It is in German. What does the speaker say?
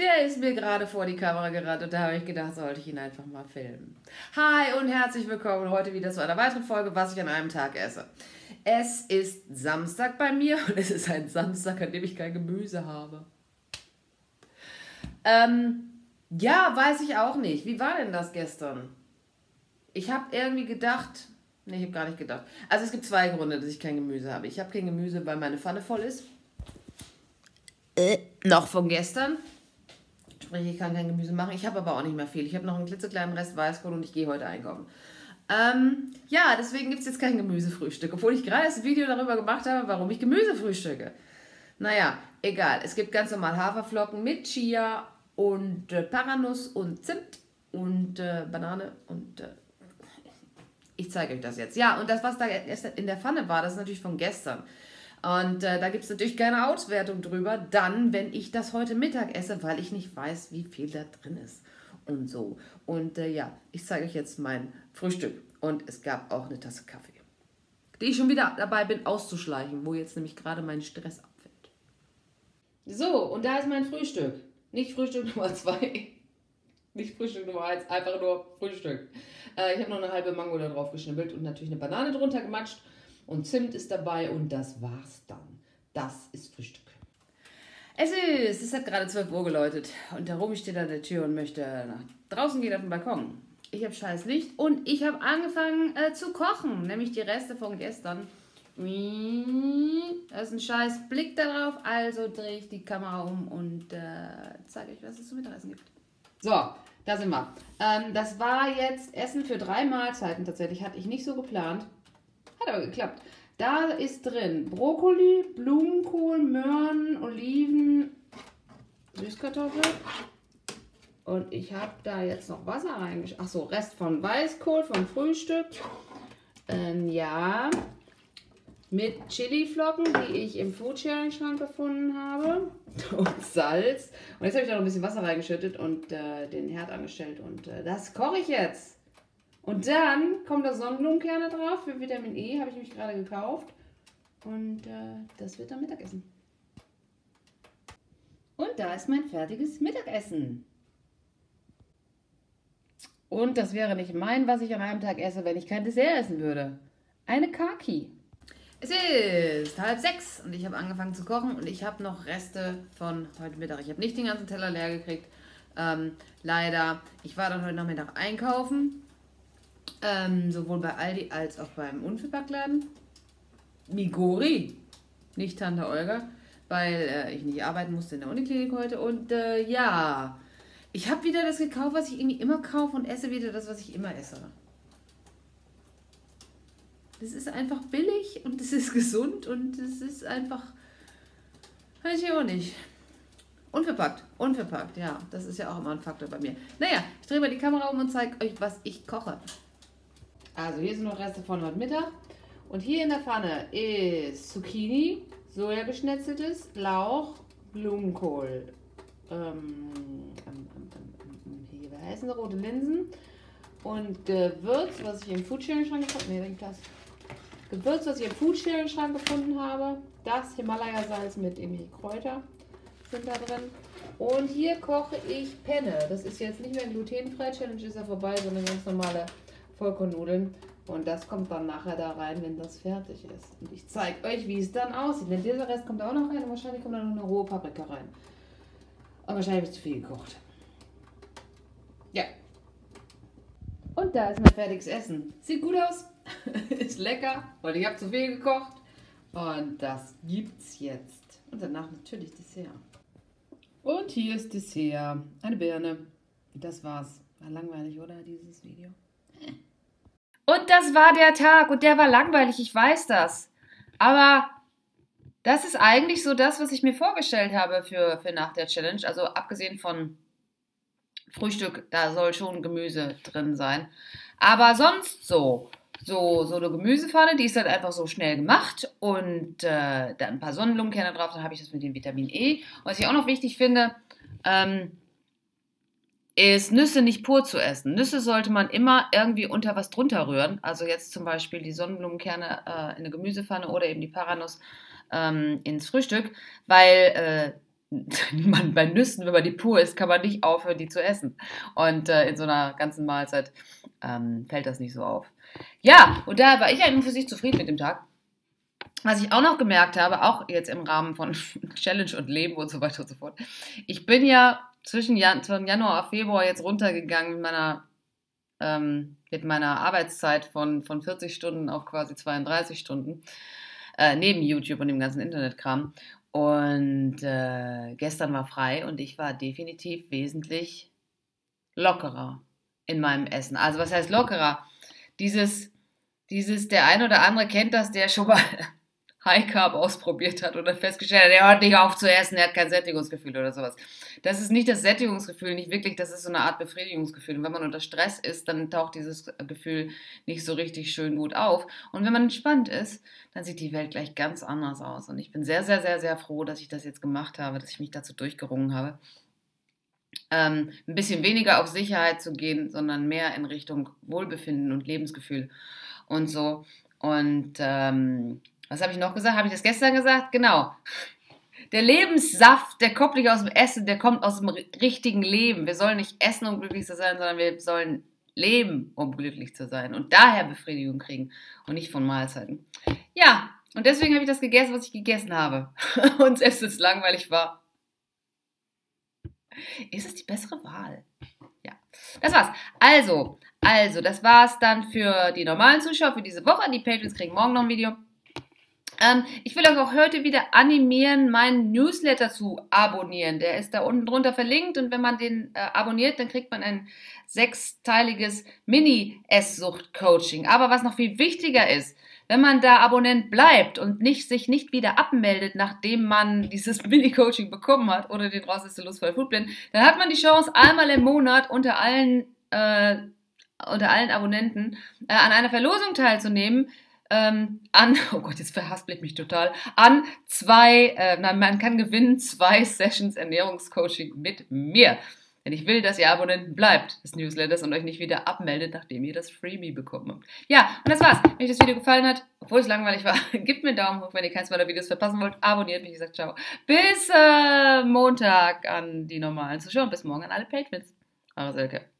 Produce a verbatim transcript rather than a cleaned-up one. Der ist mir gerade vor die Kamera gerannt und da habe ich gedacht, sollte ich ihn einfach mal filmen. Hi und herzlich willkommen heute wieder zu einer weiteren Folge, was ich an einem Tag esse. Es ist Samstag bei mir und es ist ein Samstag, an dem ich kein Gemüse habe. Ähm, ja, weiß ich auch nicht. Wie war denn das gestern? Ich habe irgendwie gedacht... Nee, ich habe gar nicht gedacht. Also es gibt zwei Gründe, dass ich kein Gemüse habe. Ich habe kein Gemüse, weil meine Pfanne voll ist. Äh, noch von gestern. Sprich, ich kann kein Gemüse machen. Ich habe aber auch nicht mehr viel. Ich habe noch einen klitzekleinen Rest Weißkohl und ich gehe heute einkaufen. Ähm, ja, deswegen gibt es jetzt kein Gemüsefrühstück. Obwohl ich gerade das Video darüber gemacht habe, warum ich Gemüse frühstücke. Naja, egal. Es gibt ganz normal Haferflocken mit Chia und äh, Paranuss und Zimt und äh, Banane und... Äh, ich zeige euch das jetzt. Ja, und das, was da in der Pfanne war, das ist natürlich von gestern. Und äh, da gibt es natürlich keine Auswertung drüber, dann, wenn ich das heute Mittag esse, weil ich nicht weiß, wie viel da drin ist und so. Und äh, ja, ich zeige euch jetzt mein Frühstück. Und es gab auch eine Tasse Kaffee, die ich schon wieder dabei bin auszuschleichen, wo jetzt nämlich gerade mein Stress abfällt. So, und da ist mein Frühstück. Nicht Frühstück Nummer zwei. Nicht Frühstück Nummer eins, einfach nur Frühstück. Äh, ich habe noch eine halbe Mango da drauf geschnibbelt und natürlich eine Banane drunter gematscht. Und Zimt ist dabei und das war's dann. Das ist Frühstück. Es ist, es hat gerade zwölf Uhr geläutet und der Romy steht an der Tür und möchte nach draußen gehen auf den Balkon. Ich habe scheiß Licht und ich habe angefangen äh, zu kochen, nämlich die Reste von gestern. Da ist ein scheiß Blick darauf, also drehe ich die Kamera um und äh, zeige euch, was es zu Mittagessen gibt. So, da sind wir. Ähm, das war jetzt Essen für drei Mahlzeiten tatsächlich. Hatte ich nicht so geplant. Hat aber geklappt. Da ist drin Brokkoli, Blumenkohl, Möhren, Oliven, Süßkartoffel. Und ich habe da jetzt noch Wasser reingeschmissen. Achso, Rest von Weißkohl vom Frühstück. Ähm, ja. Mit Chiliflocken, die ich im Foodsharing-Schrank gefunden habe. Und Salz. Und jetzt habe ich da noch ein bisschen Wasser reingeschüttet und äh, den Herd angestellt. Und äh, das koche ich jetzt. Und dann kommen da Sonnenblumenkerne drauf für Vitamin E. Habe ich mich gerade gekauft. Und äh, das wird dann Mittagessen. Und da ist mein fertiges Mittagessen. Und das wäre nicht mein, was ich an einem Tag esse, wenn ich kein Dessert essen würde. Eine Kaki. Es ist halb sechs und ich habe angefangen zu kochen und ich habe noch Reste von heute Mittag. Ich habe nicht den ganzen Teller leer gekriegt, ähm, leider. Ich war dann heute Nachmittag einkaufen, ähm, sowohl bei Aldi als auch beim Unverpacktladen. Migori, nicht Tante Olga, weil äh, ich nicht arbeiten musste in der Uniklinik heute. Und äh, ja, ich habe wieder das gekauft, was ich irgendwie immer kaufe und esse wieder das, was ich immer esse. Das ist einfach billig und es ist gesund und es ist einfach, weiß ich auch nicht, unverpackt, unverpackt, ja, das ist ja auch immer ein Faktor bei mir. Naja, ich drehe mal die Kamera um und zeige euch, was ich koche. Also hier sind noch Reste von heute Mittag und hier in der Pfanne ist Zucchini, Sojageschnetzeltes, Lauch, Blumenkohl, ähm, hier heißen sie rote Linsen. Und Gewürz, was ich im Foodsharing-Schrank gefunden habe, nee, Gewürz, was ich im Foodsharing-Schrank gefunden habe, das Himalaya-Salz mit irgendwie Kräuter sind da drin. Und hier koche ich Penne. Das ist jetzt nicht mehr glutenfrei, Challenge ist ja vorbei, sondern ganz normale Vollkornnudeln. Und das kommt dann nachher da rein, wenn das fertig ist. Und ich zeige euch, wie es dann aussieht. Denn dieser Rest kommt da auch noch rein und wahrscheinlich kommt da noch eine rohe Paprika rein. Aber wahrscheinlich habe ich zu viel gekocht. Ja. Und da ist mein fertiges Essen. Sieht gut aus, ist lecker, weil ich habe zu viel gekocht. Und das gibt's jetzt. Und danach natürlich Dessert. Und hier ist Dessert. Eine Birne. Das war's. War langweilig, oder, dieses Video? Und das war der Tag. Und der war langweilig, ich weiß das. Aber das ist eigentlich so das, was ich mir vorgestellt habe für, für nach der Challenge. Also abgesehen von... Frühstück, da soll schon Gemüse drin sein. Aber sonst so. So, so eine Gemüsepfanne, die ist dann einfach so schnell gemacht. Und äh, dann ein paar Sonnenblumenkerne drauf, dann habe ich das mit dem Vitamin E. Und was ich auch noch wichtig finde, ähm, ist Nüsse nicht pur zu essen. Nüsse sollte man immer irgendwie unter was drunter rühren. Also jetzt zum Beispiel die Sonnenblumenkerne äh, in eine Gemüsepfanne oder eben die Paranuss ähm, ins Frühstück. Weil... Äh, man bei Nüssen, wenn man die pur isst, kann man nicht aufhören, die zu essen. Und äh, in so einer ganzen Mahlzeit ähm, fällt das nicht so auf. Ja, und da war ich eigentlich für sich zufrieden mit dem Tag. Was ich auch noch gemerkt habe, auch jetzt im Rahmen von Challenge und Leben und so weiter und so fort. Ich bin ja zwischen Jan- Januar und Februar jetzt runtergegangen mit meiner, ähm, mit meiner Arbeitszeit von, von vierzig Stunden auf quasi zweiunddreißig Stunden. Äh, neben YouTube und dem ganzen Internetkram. Und äh, gestern war frei und ich war definitiv wesentlich lockerer in meinem Essen. Also was heißt lockerer? Dieses, dieses, der ein oder andere kennt das, der schon mal High Carb ausprobiert hat oder festgestellt hat, der hört nicht auf zu essen, der hat kein Sättigungsgefühl oder sowas. Das ist nicht das Sättigungsgefühl, nicht wirklich, das ist so eine Art Befriedigungsgefühl. Und wenn man unter Stress ist, dann taucht dieses Gefühl nicht so richtig schön gut auf. Und wenn man entspannt ist, dann sieht die Welt gleich ganz anders aus. Und ich bin sehr, sehr, sehr, sehr froh, dass ich das jetzt gemacht habe, dass ich mich dazu durchgerungen habe, ähm, ein bisschen weniger auf Sicherheit zu gehen, sondern mehr in Richtung Wohlbefinden und Lebensgefühl und so. Und ähm, was habe ich noch gesagt? Habe ich das gestern gesagt? Genau. Der Lebenssaft, der kommt nicht aus dem Essen, der kommt aus dem richtigen Leben. Wir sollen nicht essen, um glücklich zu sein, sondern wir sollen leben, um glücklich zu sein. Und daher Befriedigung kriegen und nicht von Mahlzeiten. Ja, und deswegen habe ich das gegessen, was ich gegessen habe. Und selbst wenn es langweilig war. Ist es die bessere Wahl? Ja, das war's. Also, also, das war's dann für die normalen Zuschauer für diese Woche. Die Patreons kriegen morgen noch ein Video. Ähm, ich will euch auch heute wieder animieren, meinen Newsletter zu abonnieren. Der ist da unten drunter verlinkt und wenn man den äh, abonniert, dann kriegt man ein sechsteiliges Mini-Esssucht-Coaching. Aber was noch viel wichtiger ist, wenn man da Abonnent bleibt und nicht, sich nicht wieder abmeldet, nachdem man dieses Mini-Coaching bekommen hat oder den Raus ist die Lust voll Foodplan, dann hat man die Chance, einmal im Monat unter allen, äh, unter allen Abonnenten äh, an einer Verlosung teilzunehmen, Ähm, an, oh Gott, jetzt verhaspel ich mich total, an zwei, äh, nein, man kann gewinnen, zwei Sessions Ernährungscoaching mit mir. Denn ich will, dass ihr Abonnenten bleibt des Newsletters und euch nicht wieder abmeldet, nachdem ihr das Freebie bekommen habt. Ja, und das war's. Wenn euch das Video gefallen hat, obwohl es langweilig war, gebt mir einen Daumen hoch, wenn ihr keins meiner Videos verpassen wollt. Abonniert mich, ich sag ciao. Bis äh, Montag an die normalen Zuschauer und bis morgen an alle Patrons. Eure Silke.